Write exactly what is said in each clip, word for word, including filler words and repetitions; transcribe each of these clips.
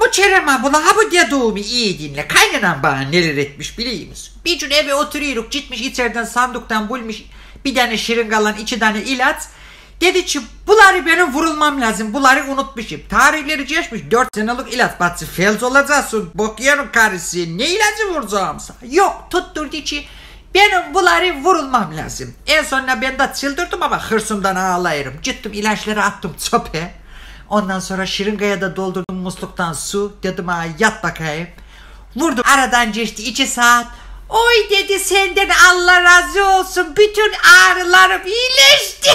Bu Çerem abla ha bu dediğimi iyi dinle. Kaynanan bana neler etmiş bileyim misin? Bir gün eve oturuyoruz, gitmiş içeriden sandıktan bulmuş bir tane şırıngalan iki tane ilaç. Dedi ki bunları benim vurulmam lazım, bunları unutmuşum. Tarihleri geçmiş, dört senelik ilaç batsı felç olacaksın. Bakıyorum karısı ne ilacı vuracağım sana? Yok tutturdu ki benim bunları vurulmam lazım. En sonunda ben de çıldırdım ama hırsımdan ağlayırım. Gittim ilaçları attım çöpe. Ondan sonra şırıngaya da doldurdum musluktan su. Dedim ha yat bakayım. Vurdum, aradan geçti iki saat. Oy dedi senden Allah razı olsun, bütün ağrılarım iyileşti.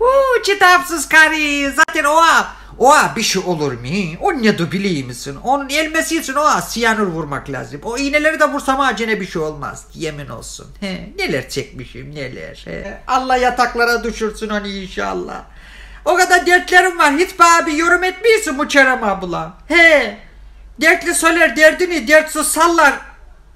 Uuu kitapsız karı. Zaten oha, oha bir şey olur mu? O ne de biliyor musun? Onun elmesi için oha siyanür vurmak lazım. O iğneleri de vursam acene bir şey olmaz. Yemin olsun. He, neler çekmişim neler. He. Allah yataklara düşürsün onu inşallah. O kadar dertlerim var. Hiç bana bir yorum etmiyorsun bu Kerem abla. He. Dertli söyler derdini, dertsiz sallar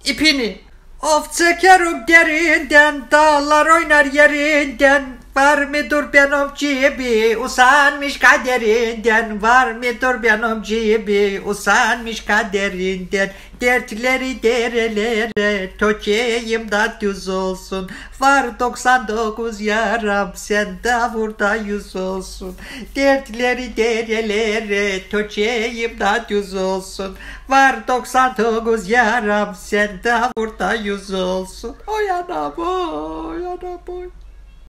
ipini. Of çekerim derinden, dağlar oynar yerinden. Var mıdır benim gibi usanmış kaderinden? Var mıdır benim gibi usanmış kaderinden? Dertleri derelere tökeyim da düz olsun. Var doksan dokuz yaram sen de burada yüz olsun. Dertleri derelere tökeyim da düz olsun. Var doksan dokuz yaram sen de burada yüz olsun. Oy anam oy anam oy.